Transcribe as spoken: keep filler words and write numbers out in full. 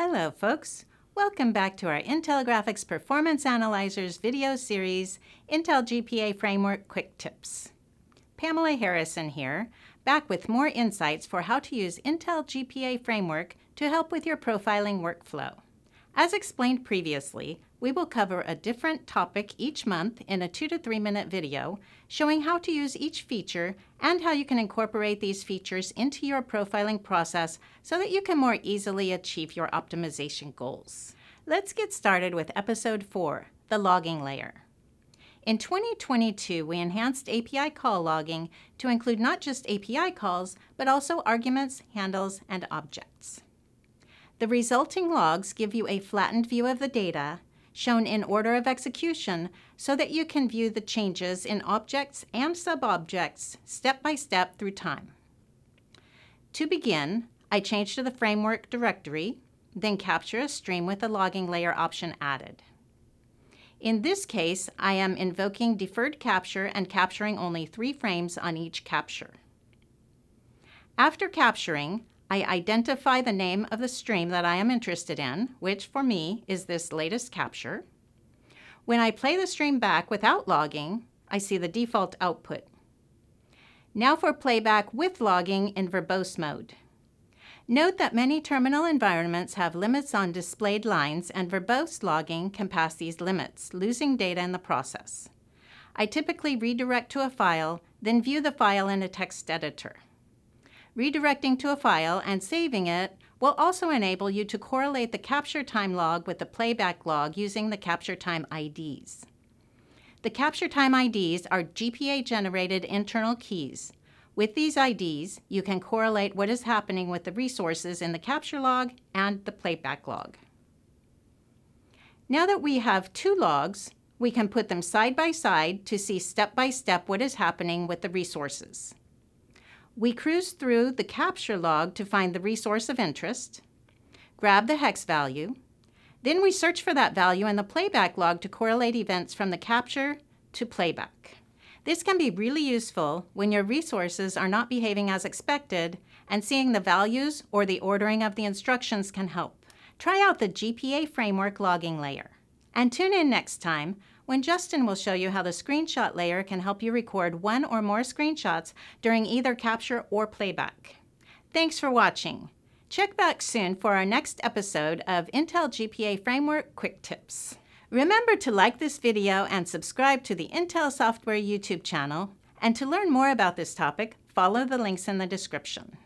Hello folks, welcome back to our Intel Graphics Performance Analyzers video series, Intel G P A Framework Quick Tips. Pamela Harrison here, back with more insights for how to use Intel G P A Framework to help with your profiling workflow. As explained previously, we will cover a different topic each month in a two to three minute video, showing how to use each feature and how you can incorporate these features into your profiling process so that you can more easily achieve your optimization goals. Let's get started with episode four, the logging layer. In twenty twenty-two, we enhanced A P I call logging to include not just A P I calls, but also arguments, handles, and objects. The resulting logs give you a flattened view of the data, shown in order of execution, so that you can view the changes in objects and sub-objects step by step through time. To begin, I change to the framework directory, then capture a stream with the logging layer option added. In this case, I am invoking deferred capture and capturing only three frames on each capture. After capturing, I identify the name of the stream that I am interested in, which for me is this latest capture. When I play the stream back without logging, I see the default output. Now for playback with logging in verbose mode. Note that many terminal environments have limits on displayed lines, and verbose logging can pass these limits, losing data in the process. I typically redirect to a file, then view the file in a text editor. Redirecting to a file and saving it will also enable you to correlate the capture time log with the playback log using the capture time I Ds. The capture time I Ds are G P A-generated internal keys. With these I Ds, you can correlate what is happening with the resources in the capture log and the playback log. Now that we have two logs, we can put them side by side to see step by step what is happening with the resources. We cruise through the capture log to find the resource of interest, grab the hex value, then we search for that value in the playback log to correlate events from the capture to playback. This can be really useful when your resources are not behaving as expected, and seeing the values or the ordering of the instructions can help. Try out the G P A Framework logging layer. And tune in next time when Justin will show you how the screenshot layer can help you record one or more screenshots during either capture or playback. Thanks for watching. Check back soon for our next episode of Intel G P A Framework Quick Tips. Remember to like this video and subscribe to the Intel Software YouTube channel. And to learn more about this topic, follow the links in the description.